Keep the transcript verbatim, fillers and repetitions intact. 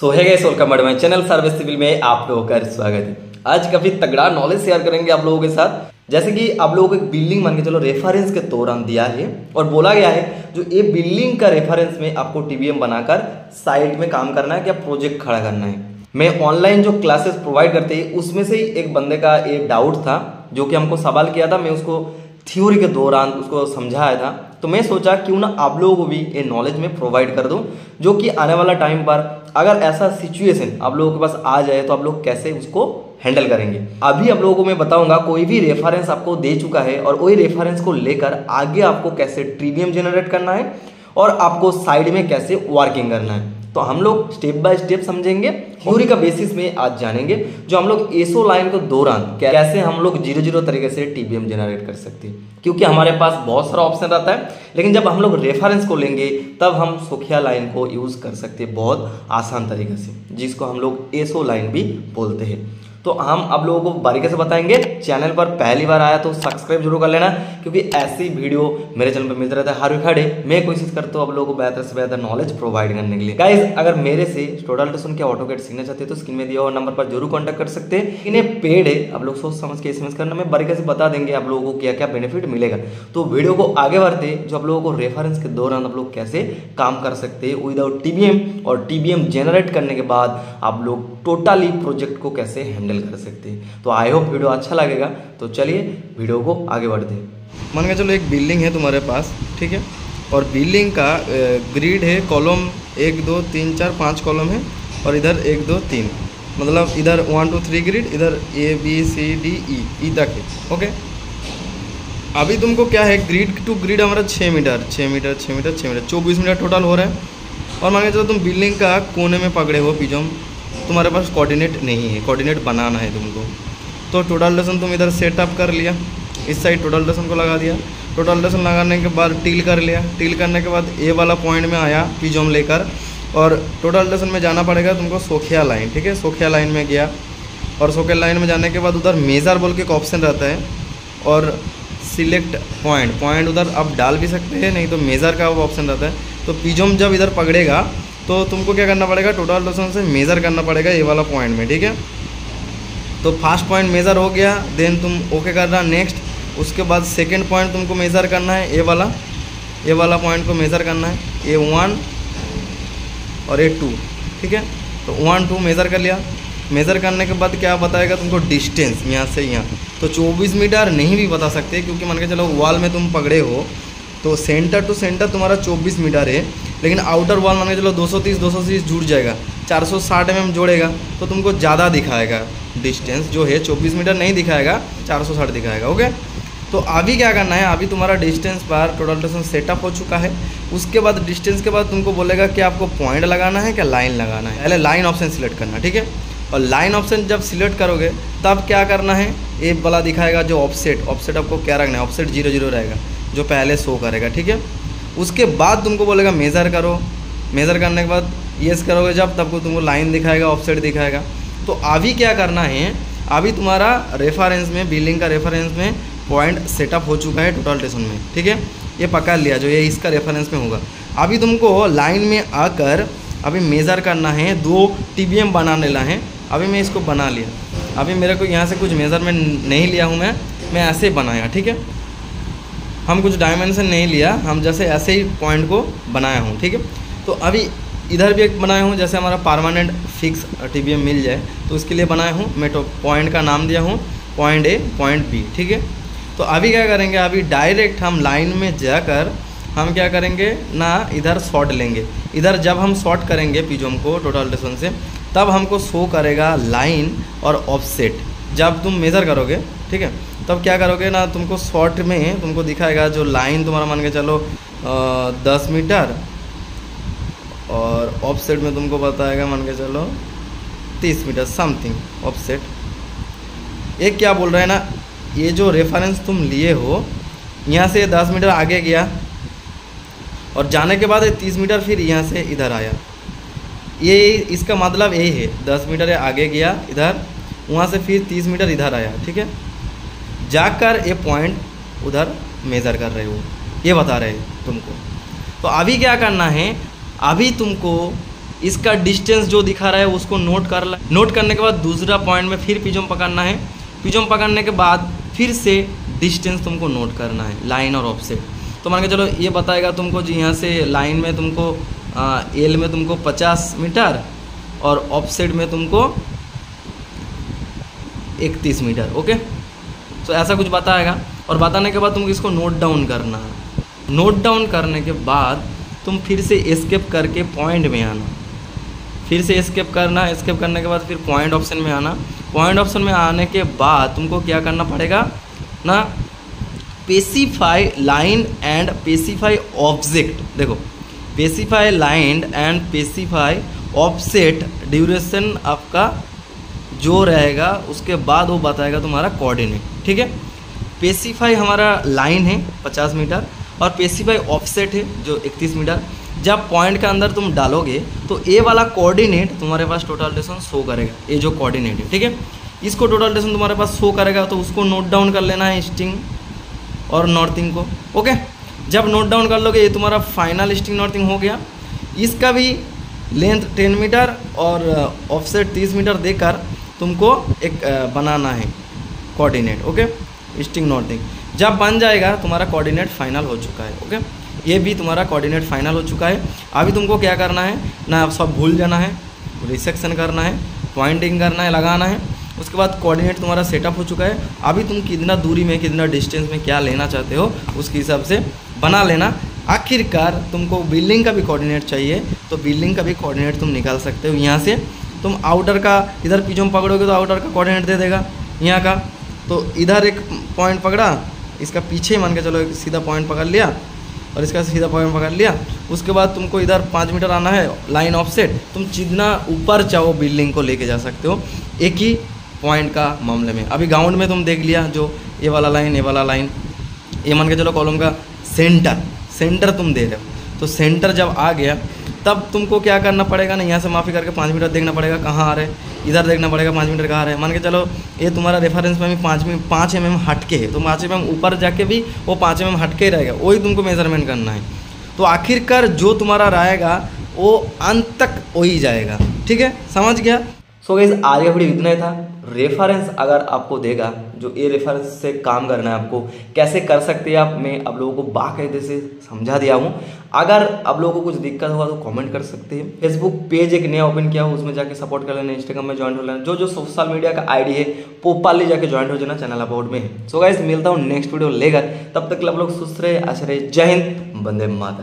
So hi guys welcome back to my channel service civil में आप लोगों का स्वागत है। आज काफी तगड़ा नॉलेज शेयर करेंगे आप लोगों के साथ। जैसे कि आप लोगों को एक बिल्डिंग मान के चलो रेफरेंस के दौरान दिया है और बोला गया है जो ये बिल्डिंग का रेफरेंस में आपको टीबीएम बनाकर साइट में काम करना है या प्रोजेक्ट खड़ा करना है। मैं ऑनलाइन जो क्लासेस प्रोवाइड करते हैं उसमें से ही एक बंदे का ये डाउट था जो कि हमको सवाल किया था, मैं उसको थ्योरी के दौरान उसको समझाया था। तो मैं सोचा क्यों ना आप लोगों को भी ये नॉलेज में प्रोवाइड कर दूं जो कि आने वाला टाइम पर अगर ऐसा सिचुएशन आप लोगों के पास आ जाए तो आप लोग कैसे उसको हैंडल करेंगे। अभी आप लोगों को मैं बताऊंगा कोई भी रेफरेंस आपको दे चुका है और वही रेफरेंस को लेकर आगे आपको कैसे टीबीएम जनरेट करना है और आपको साइड में कैसे वर्किंग करना है। तो हम लोग स्टेप बाय स्टेप समझेंगे, थ्योरी का बेसिस में आज जानेंगे जो हम लोग एसओ लाइन के दौरान कैसे हम लोग जीरो जीरो तरीके से टीबीएम जनरेट कर सकते हैं, क्योंकि हमारे पास बहुत सारा ऑप्शन रहता है लेकिन जब हम लोग रेफरेंस को लेंगे तब हम सोखिया लाइन को यूज कर सकते हैं बहुत आसान तरीके से, जिसको हम लोग एसओ लाइन भी बोलते हैं। तो हम आप लोगों को बारीकी से बताएंगे। चैनल पर पहली बार आया तो सब्सक्राइब जरूर कर लेना क्योंकि ऐसी वीडियो मेरे चैनल पर मिलते रहता है हर खड़े। मैं कोशिश करता हूँ आप लोगों को बेहतर से बेहतर नॉलेज प्रोवाइड करने के लिए। गाइस अगर मेरे से टोटल टेशन के ऑटोकेट सीखना चाहते हैं तो स्क्रीन में दिया हुआ नंबर पर जरूर कॉन्टैक्ट कर सकते हैं। इन्हें पेड है, आप लोग सोच समझ के एसएमएस करना, मैं बारीकी से बता देंगे आप लोगों को क्या क्या बेनिफिट मिलेगा। तो वीडियो को आगे बढ़ते जो आप लोगों को रेफरेंस के दौरान आप लोग कैसे काम कर सकते हैं विदाउट टीबीएम और टीबीएम जनरेट करने के बाद आप लोग टोटली प्रोजेक्ट को कैसे हैंडल कर सकते हैं। तो आई होप वीडियो अच्छा लगेगा। तो चलिए वीडियो को आगे बढ़ते हैं। मान के चलो एक बिल्डिंग है तुम्हारे पास, ठीक है, और बिल्डिंग का ग्रिड है कॉलम एक दो तीन चार पाँच कॉलम है और इधर एक दो तीन, मतलब इधर वन टू थ्री ग्रिड, इधर A B C D E ई तक है। ओके, अभी तुमको क्या है, ग्रिड टू ग्रिड हमारा छः मीटर छः मीटर छः मीटर छः मीटर चौबीस मीटर टोटल हो रहा है। और मान के चलो तुम बिल्डिंग का कोने में पकड़े हो पिजम, तुम्हारे पास कोऑर्डिनेट नहीं है, कोऑर्डिनेट बनाना है तुमको। तो टोटल डिस्टेंस तुम इधर सेटअप कर लिया, इस साइड टोटल डिस्टेंस को लगा दिया, टोटल डिस्टेंस लगाने के बाद टील कर लिया, टील करने के बाद ए वाला पॉइंट में आया पिजोम लेकर और टोटल डिस्टेंस में जाना पड़ेगा तुमको सोखिया लाइन, ठीक है। सोखिया लाइन में गया और सोखिया लाइन में जाने के बाद उधर मेज़र बोल के एक ऑप्शन रहता है और सिलेक्ट पॉइंट, पॉइंट उधर आप डाल भी सकते हैं, नहीं तो मेज़र का ऑप्शन रहता है। तो पिजोम जब इधर पकड़ेगा तो तुमको क्या करना पड़ेगा, टोटल डिस्टेंस से मेज़र करना पड़ेगा ये वाला पॉइंट में, ठीक है। तो फर्स्ट पॉइंट मेज़र हो गया, देन तुम ओके करना नेक्स्ट। उसके बाद सेकंड पॉइंट तुमको मेज़र करना है, ए वाला ए वाला पॉइंट को मेज़र करना है, ए वन और ए टू, ठीक है। तो वन टू मेज़र कर लिया, मेज़र करने के बाद क्या बताएगा तुमको डिस्टेंस यहाँ से यहाँ। तो चौबीस मीटर नहीं भी बता सकते क्योंकि मान के चलो वॉल में तुम पकड़े हो तो सेंटर टू सेंटर तुम्हारा चौबीस मीटर है लेकिन आउटर वॉल मान के चलो दो सौ तीस दो सौ तीस जुड़ जाएगा, चार सौ साठ एमएम जोड़ेगा तो तुमको ज़्यादा दिखाएगा डिस्टेंस जो है, चौबीस मीटर नहीं दिखाएगा चार सौ साठ दिखाएगा। ओके, तो अभी क्या करना है, अभी तुम्हारा डिस्टेंस पर टोटल डिस्टेंस सेटअप हो चुका है। उसके बाद डिस्टेंस के बाद तुमको बोलेगा कि आपको पॉइंट लगाना है क्या लाइन लगाना है, पहले लाइन ऑप्शन सिलेक्ट करना, ठीक है। और लाइन ऑप्शन जब सिलेक्ट करोगे तब क्या करना है, ये वाला दिखाएगा जो ऑफसेट, ऑफसेट आपको क्या रखना है, ऑफसेट जीरो जीरो रहेगा जो पहले शो करेगा, ठीक है। उसके बाद तुमको बोलेगा मेज़र करो, मेज़र करने के बाद येस करोगे जब तब को तुमको लाइन दिखाएगा, ऑफसेट दिखाएगा। तो अभी क्या करना है, अभी तुम्हारा रेफरेंस में बिल्डिंग का रेफरेंस में पॉइंट सेटअप हो चुका है टोटल टेशन में, ठीक है। ये पकड़ लिया जो ये इसका रेफरेंस में होगा। अभी तुमको लाइन में आकर अभी मेज़र करना है, दो टीबीएम बना लेना है। अभी मैं इसको बना लिया, अभी मेरे को यहाँ से कुछ मेज़रमेंट नहीं लिया हूँ, मैं मैं ऐसे बनाया, ठीक है। हम कुछ डायमेंशन नहीं लिया, हम जैसे ऐसे ही पॉइंट को बनाया हूँ, ठीक है। तो अभी इधर भी एक बनाया हूँ, जैसे हमारा परमानेंट फिक्स टीबीएम मिल जाए तो उसके लिए बनाया हूँ। मैं तो पॉइंट का नाम दिया हूँ पॉइंट ए पॉइंट बी, ठीक है। तो अभी क्या करेंगे, अभी डायरेक्ट हम लाइन में जाकर हम क्या करेंगे ना, इधर शॉर्ट लेंगे। इधर जब हम शॉर्ट करेंगे पिजोम को टोटल डिस्टेंस से तब हमको शो करेगा लाइन और ऑफसेट। जब तुम मेज़र करोगे, ठीक है, तब क्या करोगे ना, तुमको शॉर्ट में तुमको दिखाएगा जो लाइन तुम्हारा मान के चलो दस मीटर और ऑफसेट में तुमको बताएगा मान के चलो तीस मीटर समथिंग ऑफसेट। ये क्या बोल रहा है ना, ये जो रेफरेंस तुम लिए हो यहाँ से दस मीटर आगे गया और जाने के बाद तीस मीटर फिर यहाँ से इधर आया, ये इसका मतलब यही है, दस मीटर आगे गया इधर, वहाँ से फिर तीस मीटर इधर आया, ठीक है। जाकर ये पॉइंट उधर मेज़र कर रहे हो, ये बता रहे हैं तुमको। तो अभी क्या करना है, अभी तुमको इसका डिस्टेंस जो दिखा रहा है उसको नोट कर ला। नोट करने के बाद दूसरा पॉइंट में फिर पिजम पकड़ना है। पिजम पकड़ने के बाद फिर से डिस्टेंस तुमको नोट करना है, लाइन और ऑफसेट। तो मान के चलो ये बताएगा तुमको जी यहाँ से लाइन में तुमको आ, एल में तुमको पचास मीटर और ऑफसेट में तुमको इकतीस मीटर। ओके, तो ऐसा कुछ बताएगा और बताने के बाद तुमको इसको नोट डाउन करना है। नोट डाउन करने के बाद तुम फिर से एस्केप करके पॉइंट में आना, फिर से एस्केप करना। एस्केप करने के बाद फिर पॉइंट ऑप्शन में आना। पॉइंट ऑप्शन में आने के बाद तुमको क्या करना पड़ेगा ना, specify line and specify object. देखो, specify line and specify offset, duration आपका जो रहेगा उसके बाद वो बताएगा तुम्हारा कोऑर्डिनेट। ठीक है, स्पेसिफाई हमारा लाइन है पचास मीटर और स्पेसिफाई ऑफसेट है जो इकतीस मीटर। जब पॉइंट के अंदर तुम डालोगे तो ए वाला कोऑर्डिनेट तुम्हारे पास टोटल डिस्टेंस शो करेगा, ये जो कोऑर्डिनेट है। ठीक है, इसको टोटल डिस्टेंस तुम्हारे पास शो करेगा तो उसको नोट डाउन कर लेना है, ईस्टिंग और नॉर्थिंग को। ओके, जब नोट डाउन कर लोगे ये तुम्हारा फाइनल ईस्टिंग नॉर्थिंग हो गया। इसका भी लेंथ टेन मीटर और ऑफसेट तीस मीटर देकर तुमको एक बनाना है कोऑर्डिनेट। ओके, ईस्टिंग नॉर्थिंग जब बन जाएगा तुम्हारा कोऑर्डिनेट फाइनल हो चुका है। ओके, ये भी तुम्हारा कोऑर्डिनेट फाइनल हो चुका है। अभी तुमको क्या करना है ना, आप सब भूल जाना है, रिसेक्शन करना है, पॉइंटिंग करना है, लगाना है। उसके बाद कोऑर्डिनेट तुम्हारा सेटअप हो चुका है। अभी तुम कितना दूरी में, कितना डिस्टेंस में क्या लेना चाहते हो उसके हिसाब से बना लेना। आखिरकार तुमको बिल्डिंग का भी कोऑर्डिनेट चाहिए तो बिल्डिंग का भी कोऑर्डिनेट तुम निकाल सकते हो। यहाँ से तुम आउटर का, इधर पिजम पकड़ोगे तो आउटर का कोऑर्डिनेट दे देगा यहाँ का। तो इधर एक पॉइंट पकड़ा, इसका पीछे मान के चलो एक सीधा पॉइंट पकड़ लिया और इसका सीधा पॉइंट पकड़ लिया। उसके बाद तुमको इधर पाँच मीटर आना है, लाइन ऑफसेट। तुम जितना ऊपर चाहो बिल्डिंग को लेके जा सकते हो एक ही पॉइंट का मामले में। अभी ग्राउंड में तुम देख लिया जो ये वाला लाइन, ये वाला लाइन, ये मान के चलो कॉलम का सेंटर, सेंटर तुम दे रहे हो। तो सेंटर जब आ गया तब तुमको क्या करना पड़ेगा ना, यहाँ से माफ़ी करके पाँच मीटर देखना पड़ेगा कहाँ आ रहे हैं, इधर देखना पड़ेगा पाँच मीटर कहाँ आ रहे हैं। मान के चलो ये तुम्हारा रेफरेंस में भी पाँच में पाँच एम एम हटके है तो पाँच एम एम ऊपर जाके भी वो पाँच एम एम हटके ही रहेगा, वही तुमको मेजरमेंट करना है। तो आखिरकार जो तुम्हारा रहेगा वो अंत तक वही जाएगा। ठीक है, समझ गया। सो गाइस, आज का वीडियो इतना ही था। रेफरेंस अगर आपको देगा जो ये रेफरेंस से काम करना है आपको, कैसे कर सकते हैं आप, मैं आप लोगों को बाकायदे से समझा दिया हूँ। अगर आप लोगों को कुछ दिक्कत होगा तो कमेंट कर सकते हैं। फेसबुक पेज एक नया ओपन किया हो, उसमें जाके सपोर्ट कर लेना। इंस्टाग्राम में ज्वाइन हो लेना, जो जो सोशल मीडिया का आईडी है पोपाली जाके ज्वाइन हो जाना, चैनल अबाउट में है। सो गाइस, मिलता हूँ नेक्स्ट वीडियो लेकर, तब तक आप लोग सुस्त रहे, अच्छे रहे। जय हिंद, वंदे मातरम।